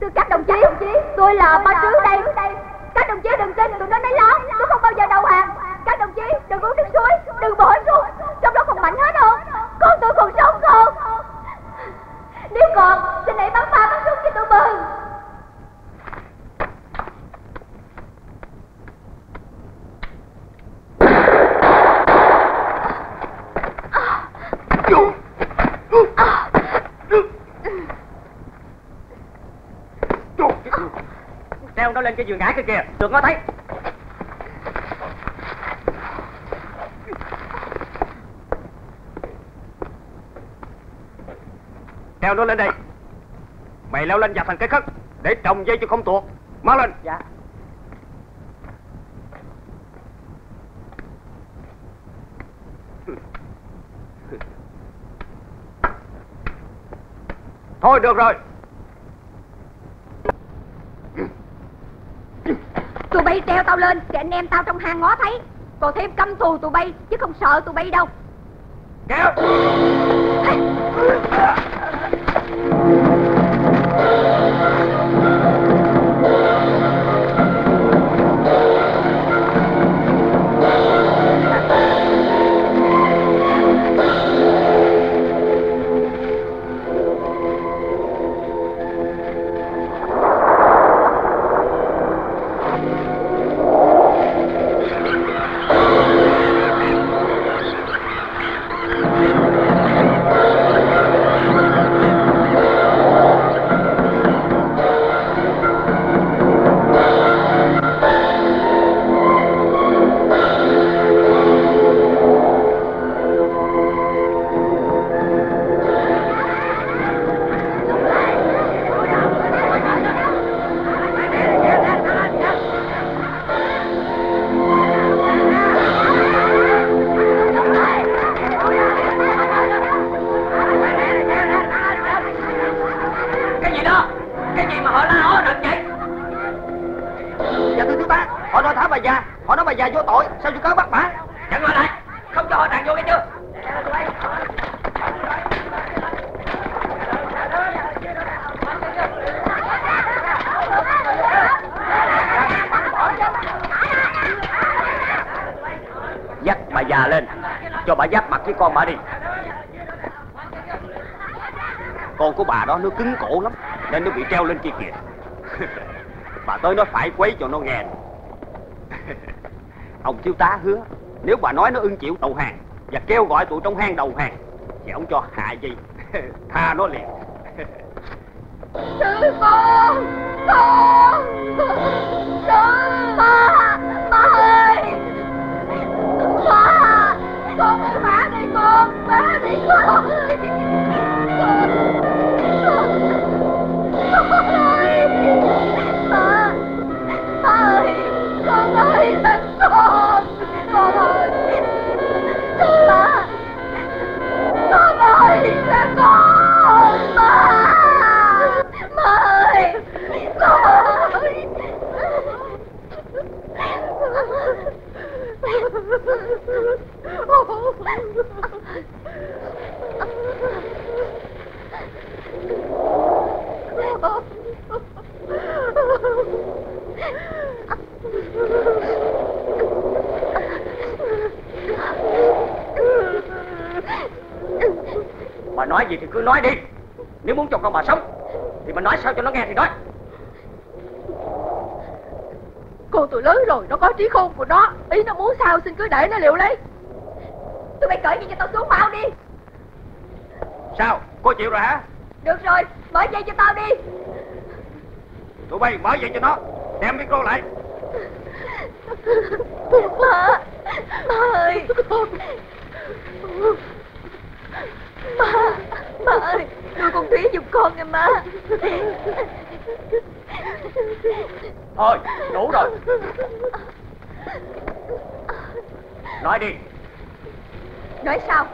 Thưa các đồng chí, tôi là ba Sứ đây. Các đồng chí đừng tin tụi nó nói láo, tôi không bao giờ đầu hàng. Các đồng chí đừng uống nước suối, đừng bỏ xuống. Trong đó còn mạnh hết không? Con tôi còn sống không? Nếu còn, xin hãy bắn ba bắn súng cho tụi mừng. Đeo nó lên cái giường ngã kia kìa, đừng có thấy. Đeo nó lên đây. Mày leo lên dập thành cái khất để trồng dây cho không tuột. Má lên. Dạ. Thôi được rồi. Tụi bay treo tao lên để anh em tao trong hang ngó thấy. Còn thêm căm thù tụi bay chứ không sợ tụi bay đâu. Kéo. Con bà đi. Con của bà đó nó cứng cổ lắm nên nó bị treo lên kia kìa. Bà tới nó phải quấy cho nó nghe. Ông thiếu tá hứa nếu bà nói nó ưng chịu đầu hàng và kêu gọi tụi trong hang đầu hàng thì ông cho hạ gì tha nó liền. Sư ba, ba ơi, ba, con bà. Má đi con ơi. Con ơi. Má ơi. Con ơi. Con ơi. Má. Con ơi. Con. Má. Má ơi. Con ơi. Bà nói gì thì cứ nói đi. Nếu muốn cho con bà sống thì bà nói sao cho nó nghe thì nói. Cô tuổi lớn rồi, nó có trí khôn của nó. Ý nó muốn sao xin cứ để nó liệu lấy. Tụi bay cởi gì cho tao xuống mau đi. Sao? Cô chịu rồi hả? Được rồi, mở dây cho tao đi. Tụi bay mở dây cho nó. Đem micro lại. Má. Má ơi. Má. Má ơi. Đưa con Thúy giùm con nha má. Thôi, đủ rồi. Nói đi. Nói sao?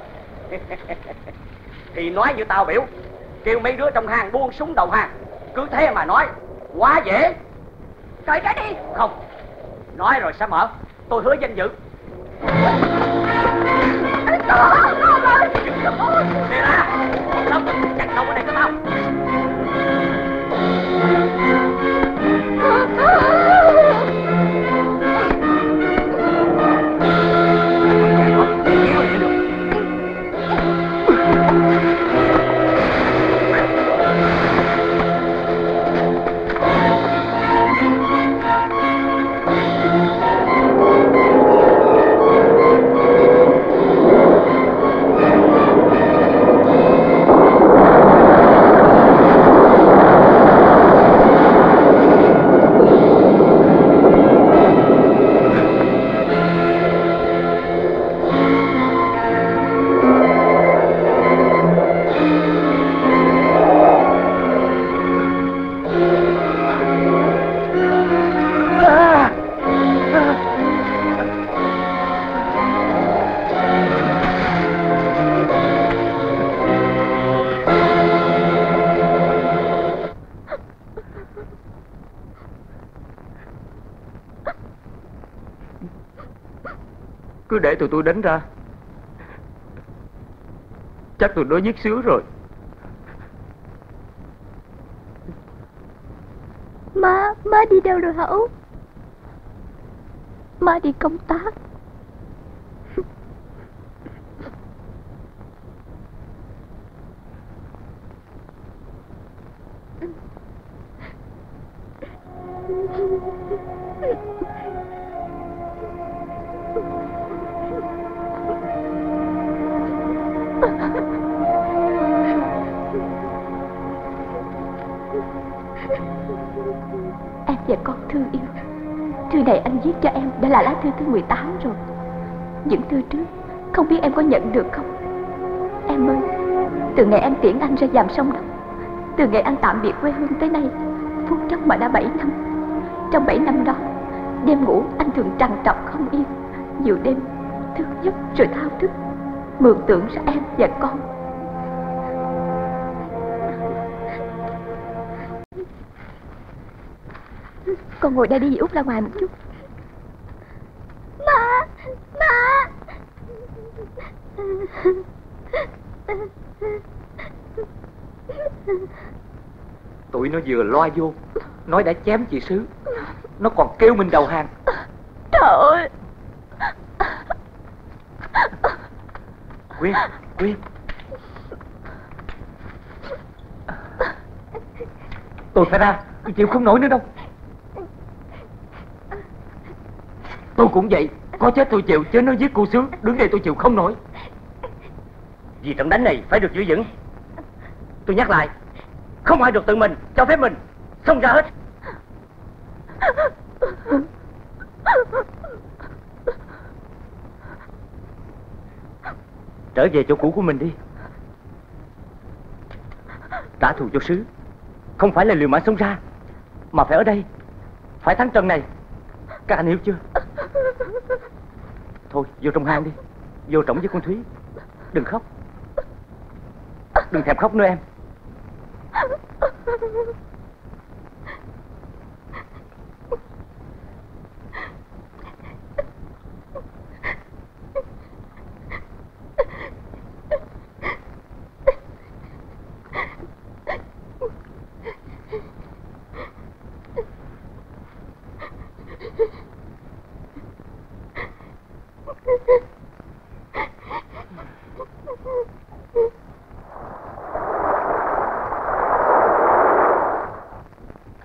Thì nói như tao biểu, kêu mấy đứa trong hang buông súng đầu hàng, cứ thế mà nói, quá dễ. Cởi cái đi. Không, nói rồi sẽ mở, tôi hứa danh dự. Nè ra, tao chặt đầu ở đây có tao. Cứ để tụi tôi đánh ra, chắc tụi nó giết xíu rồi. Má đi đâu rồi hả Út? Má đi công tác. Em và con thương yêu. Thư này anh viết cho em đã là lá thư thứ 18 rồi. Những thư trước không biết em có nhận được không. Em ơi, từ ngày em tiễn anh ra giàm sông Đốc, từ ngày anh tạm biệt quê hương tới nay, phút chốc mà đã 7 năm. Trong 7 năm đó, đêm ngủ anh thường trằn trọc không yên. Nhiều đêm thức giấc rồi thao thức, mường tượng ra em và con. Con ngồi đây đi, Út ra ngoài một chút. Má tụi nó vừa loa vô, nói đã chém chị Sứ, nó còn kêu mình đầu hàng. Trời ơi Quyên, tôi phải ra, tôi chịu không nổi nữa đâu. Tôi cũng vậy, có chết tôi chịu, chứ nó giết cô Sứ, đứng đây tôi chịu không nổi. Vì trận đánh này phải được giữ vững. Tôi nhắc lại, không ai được tự mình cho phép mình xông ra hết. Trở về chỗ cũ của mình đi. Trả thù cho Sứ không phải là liều mạng xông ra, mà phải ở đây, phải thắng trận này. Các anh hiểu chưa? Thôi vô trong hang đi, vô trỏng với con Thúy. Đừng khóc, đừng thèm khóc nữa em.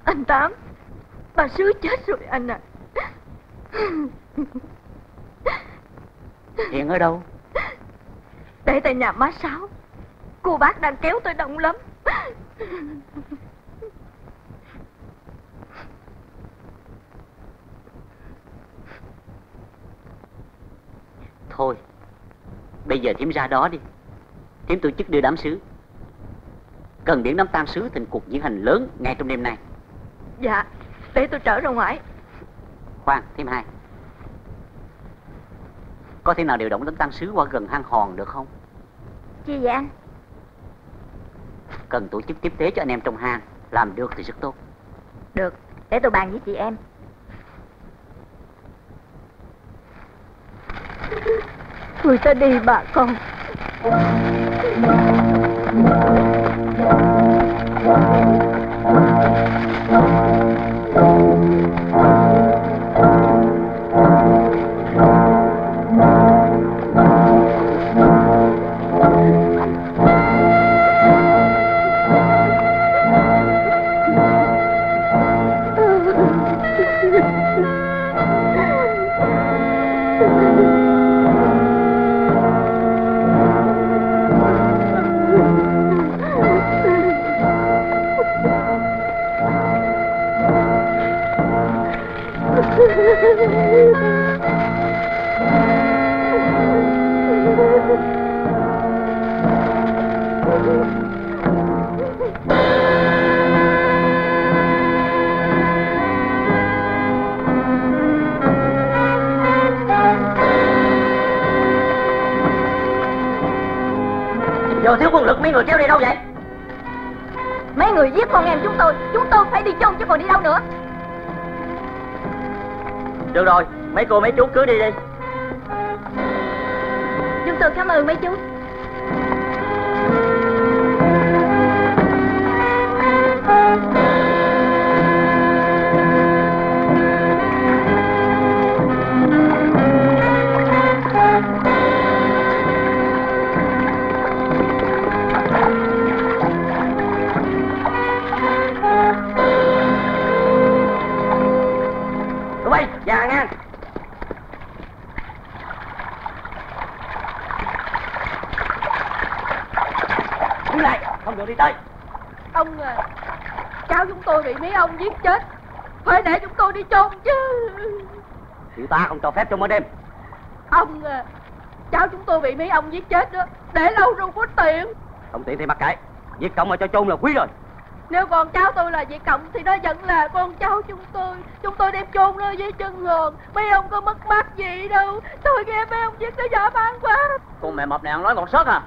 Anh Tám, bà Sứ chết rồi anh ạ. Hiện ở đâu? Để tại nhà má Sáu. Cô bác đang kéo tôi đông lắm. Thôi, bây giờ thím ra đó đi. Thím tổ chức đưa đám Sứ, cần điển đám tang Sứ thành cuộc diễn hành lớn ngay trong đêm nay. Dạ, để tôi trở ra ngoài. Khoan, thím hai, có thể nào điều động đám tang Sứ qua gần hang Hòn được không? chi vậy anh? Cần tổ chức tiếp tế cho anh em trong hang. Làm được thì rất tốt. Được, để tôi bàn với chị em. Người ta đi bà con. Giờ thiếu quân lực mấy người kéo đi đâu vậy? Mấy người giết con em chúng tôi phải đi chôn chứ còn đi đâu nữa. Được rồi, mấy cô mấy chú cứ đi đi. Chúng tôi cảm ơn mấy chú. Tôi bị mấy ông giết chết, phải để chúng tôi đi chôn chứ. Chị ta không cho phép trong mỗi đêm. Ông à, cháu chúng tôi bị mấy ông giết chết đó, để lâu rồi có tiền. Không tiện thì mặc kệ, việc cộng mà cho chôn là quý rồi. Nếu con cháu tôi là việc cộng thì nó vẫn là con cháu chúng tôi. Chúng tôi đem chôn nó dưới chân hồn, mấy ông có mất mát gì đâu. Tôi nghe mấy ông giết nó dã man quá. Con mẹ mập này ăn nói còn sớt à?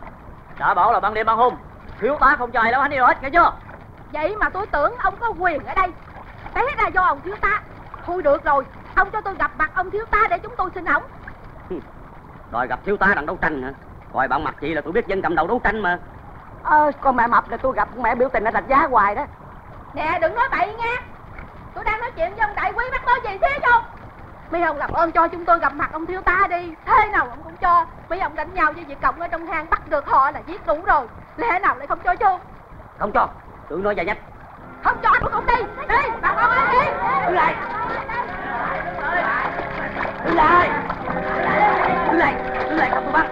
Đã bảo là ban đêm ban hôm, thiếu tá không cho ai đâu anh đi rồi hết, nghe chưa? Vậy mà tôi tưởng ông có quyền ở đây. Té ra do ông thiếu tá. Thôi được rồi, ông cho tôi gặp mặt ông thiếu tá để chúng tôi xin ổng. Đòi gặp thiếu tá đằng đấu tranh hả? Coi bạn mặt chị là tôi biết dân cầm đầu đấu tranh mà. Con mẹ mập là tôi gặp mẹ biểu tình ở Rạch Giá hoài đó. Nè đừng nói bậy nha. Tôi đang nói chuyện với ông đại quý bắt nói gì thế không? Mấy ông làm ơn cho chúng tôi gặp mặt ông thiếu tá đi. Thế nào ông cũng cho. Mấy ông đánh nhau với vị cộng ở trong hang bắt được họ là giết đủ rồi. Lẽ nào lại không cho chôn? Không cho. Tự nói dài nhách. Không cho anh cũng đi. Đi, bà con ơi, đi. Đứng lại. Đứng lại. Đứng lại. Đứng lại cầm tôi bắt.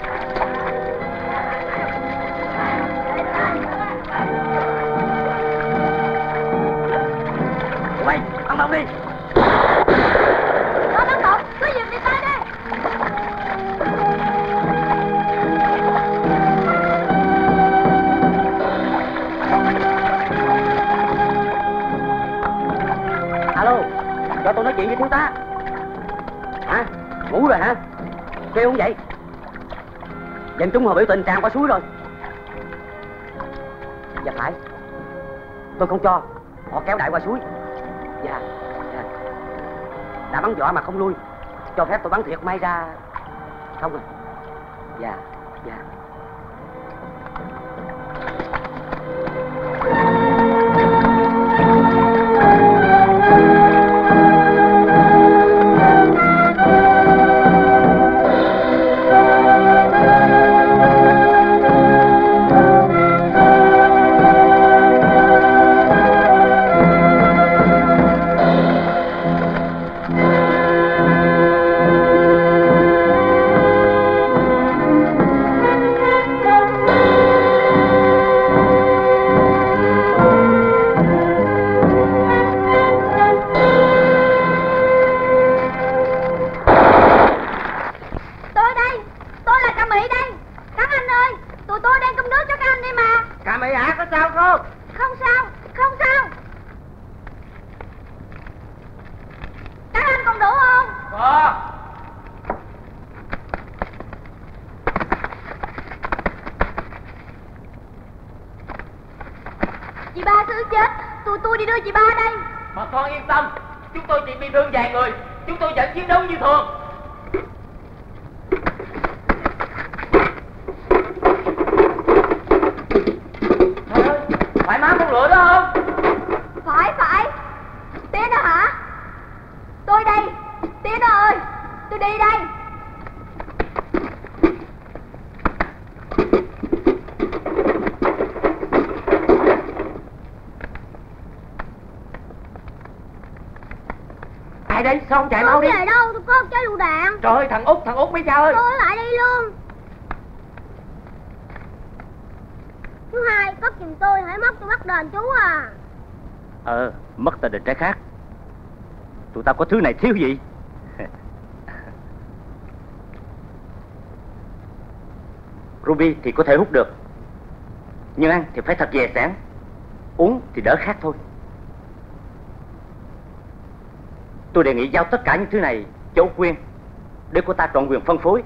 Quay, ăn bông đi. Đó bắt cậu, cứ dừng đi tới đi. Cho tôi nói chuyện với thiếu tá. Hả? Ngủ rồi hả? Kêu không vậy? Dân chúng họ biểu tình tràn qua suối rồi. Dạ phải. Tôi không cho. Họ kéo đại qua suối. Dạ. Dạ. Đã bắn dọa mà không lui. Cho phép tôi bắn thiệt may ra. Không rồi. Dạ. Dạ. Chị ba thứ chết, tụi tôi đi đưa chị ba đây. Bà con yên tâm, chúng tôi chỉ bị thương vài người, chúng tôi vẫn chiến đấu như thường. Trời ơi, phải má con lửa đó không? Phải. Tía nó hả? Tôi đây, tía nó ơi, tôi đi đây. Chạy đi, sao không chạy mau đi? Chạy đâu, tôi có trái lựu đạn. Trời ơi, thằng Út mấy cha ơi. Tôi lại đi luôn. Chú hai, cóc chừng tôi, hãy mất tôi bắt đền chú à. Mất ta đền trái khác. Tụi tao có thứ này thiếu gì. Ruby thì có thể hút được, nhưng ăn thì phải thật dè sẵn, uống thì đỡ khát thôi. Tôi đề nghị giao tất cả những thứ này cho Út Quyên để cô ta trọn quyền phân phối.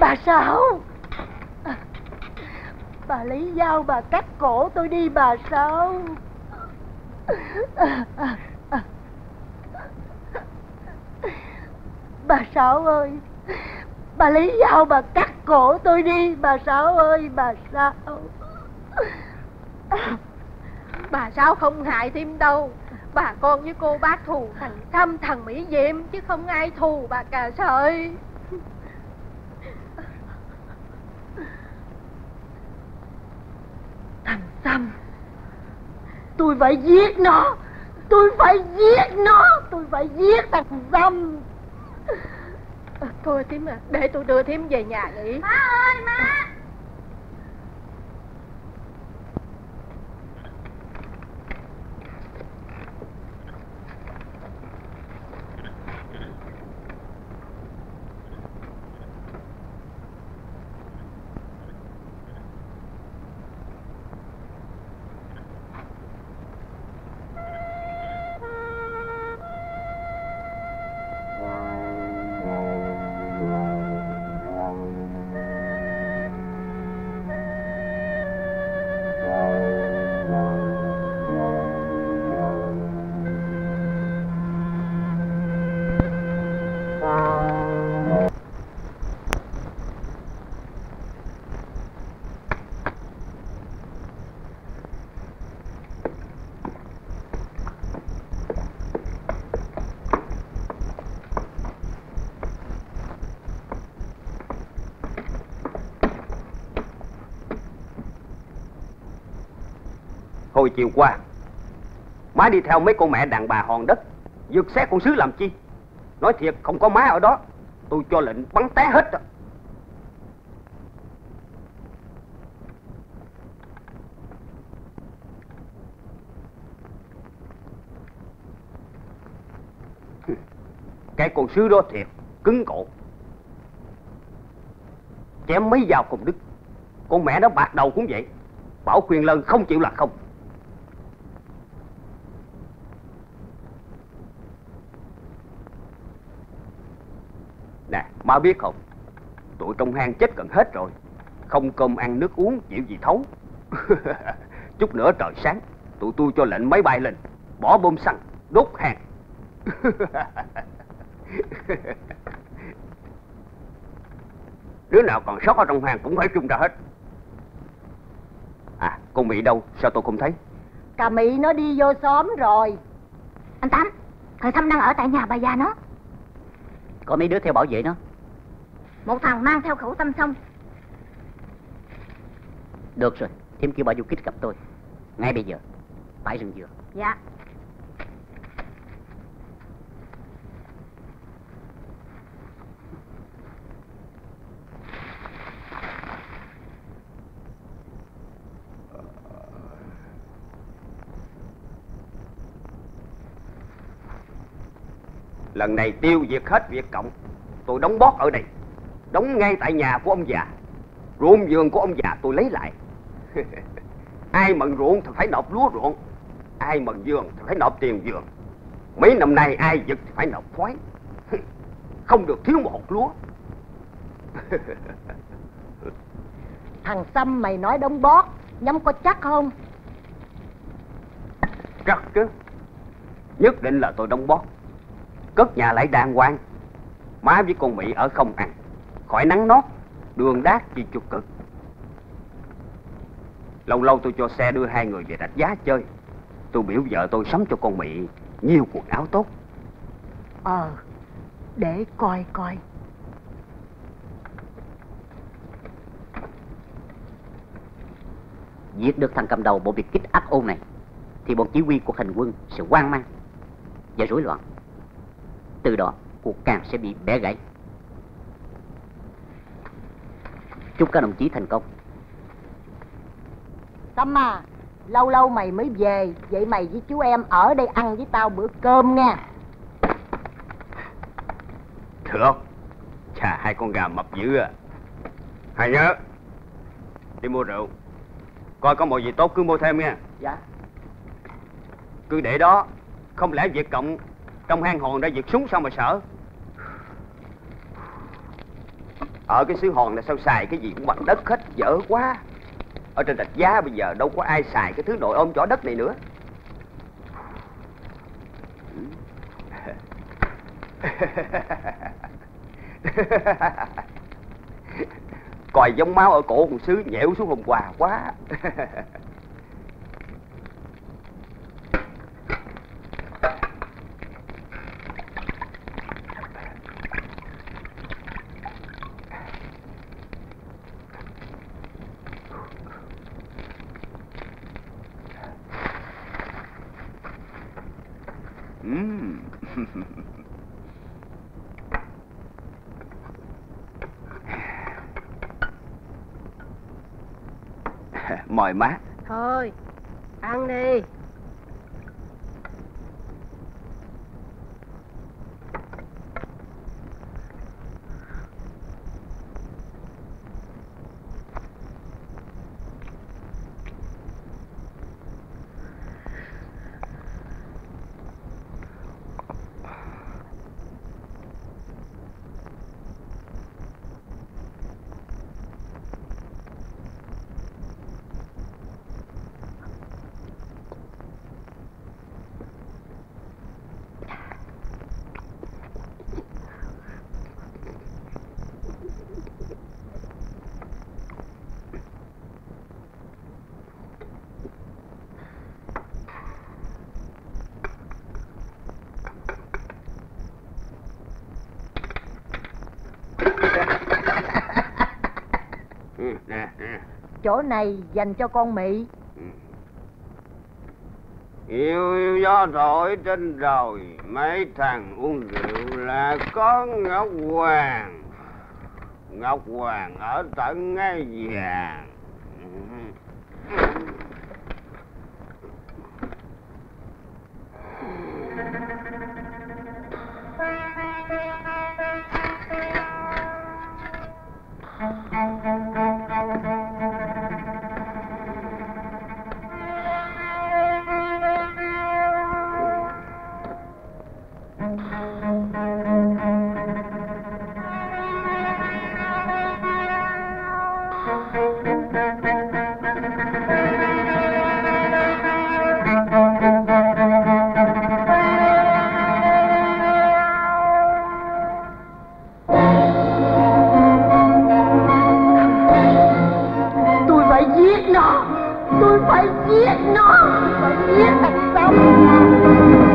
Bà Sáu, bà lấy dao bà cắt cổ tôi đi bà Sáu. Bà Sáu ơi, bà lấy dao bà cắt cổ tôi đi bà Sáu ơi, bà Sáu. Bà Sáu không hại thêm đâu. Bà con với cô bác thù thằng Thăm, thằng Mỹ Diệm chứ không ai thù bà cả sợi. Thằng Thăm, tôi phải giết thằng Thăm. Thôi Thím à, để tôi đưa Thím về nhà nghỉ. Má ơi má. Hồi chiều qua, má đi theo mấy cô mẹ đàn bà Hòn Đất vượt xé con sứ làm chi. Nói thiệt, không có má ở đó, tôi cho lệnh bắn té hết rồi. Cái con sứ đó thiệt cứng cổ, chém mấy dao cùng đứt. Con mẹ nó bạc đầu cũng vậy, bảo khuyên lân không chịu là không. Má biết không, tụi công hang chết gần hết rồi, không cơm ăn nước uống chịu gì thấu. Chút nữa trời sáng tụi tôi cho lệnh máy bay lên, bỏ bom xăng đốt hang. Đứa nào còn sót ở trong hang cũng phải chung ra hết. À, con Mỹ đâu, sao tôi không thấy? Cà Mỹ nó đi vô xóm rồi. Anh Tám, thời Thâm đang ở tại nhà bà già nó. Có mấy đứa theo bảo vệ nó. Một thằng mang theo khẩu Tâm Xong. Được rồi, thêm kêu bà Du Kích gặp tôi ngay bây giờ, bãi rừng dừa. Dạ. Lần này tiêu diệt hết Việt Cộng, tôi đóng bót ở đây, đóng ngay tại nhà của ông già. Ruộng vườn của ông già tôi lấy lại. Ai mận ruộng thì phải nộp lúa ruộng, ai mận vườn thì phải nộp tiền vườn. Mấy năm nay ai giật thì phải nộp khoái, không được thiếu một hột lúa. Thằng Sâm mày nói đóng bót, nhắm có chắc không? Chắc chứ, nhất định là tôi đóng bót. Cất nhà lại đàng hoàng, má với con Mỹ ở không ăn, khỏi nắng nót, đường đát chi chục cực. Lâu lâu tôi cho xe đưa hai người về Rạch Giá chơi. Tôi biểu vợ tôi sắm cho con Mỹ nhiều quần áo tốt. Để coi coi. Giết được thằng cầm đầu bộ biệt kích ác ôn này thì bọn chỉ huy cuộc hành quân sẽ hoang mang và rối loạn. Từ đó cuộc càng sẽ bị bẻ gãy. Chúc các đồng chí thành công. Tâm à, lâu lâu mày mới về, vậy mày với chú em ở đây ăn với tao bữa cơm nha. Được. Chà, hai con gà mập dữ à. Hãy nhớ đi mua rượu, coi có mồi gì tốt cứ mua thêm nha. Dạ. Cứ để đó, không lẽ Việt Cộng trong hang hòn đã giật súng sao mà sợ. Ở cái xứ hòn này sao xài cái gì cũng bằng đất hết, dở quá. Ở trên Rạch Giá bây giờ đâu có ai xài cái thứ nội ôm chỏ đất này nữa. Còi giống máu ở cổ con sứ nhẽo xuống hôm qua quá. Mời má. Thôi, ăn đi. Chỗ này dành cho con Mỹ. Yêu gió thổi trên đồi, mấy thằng uống rượu là có Ngọc Hoàng. Ngọc Hoàng ở tận ngay vàng. Tôi phải giết nó, phải giết thằng Tâm.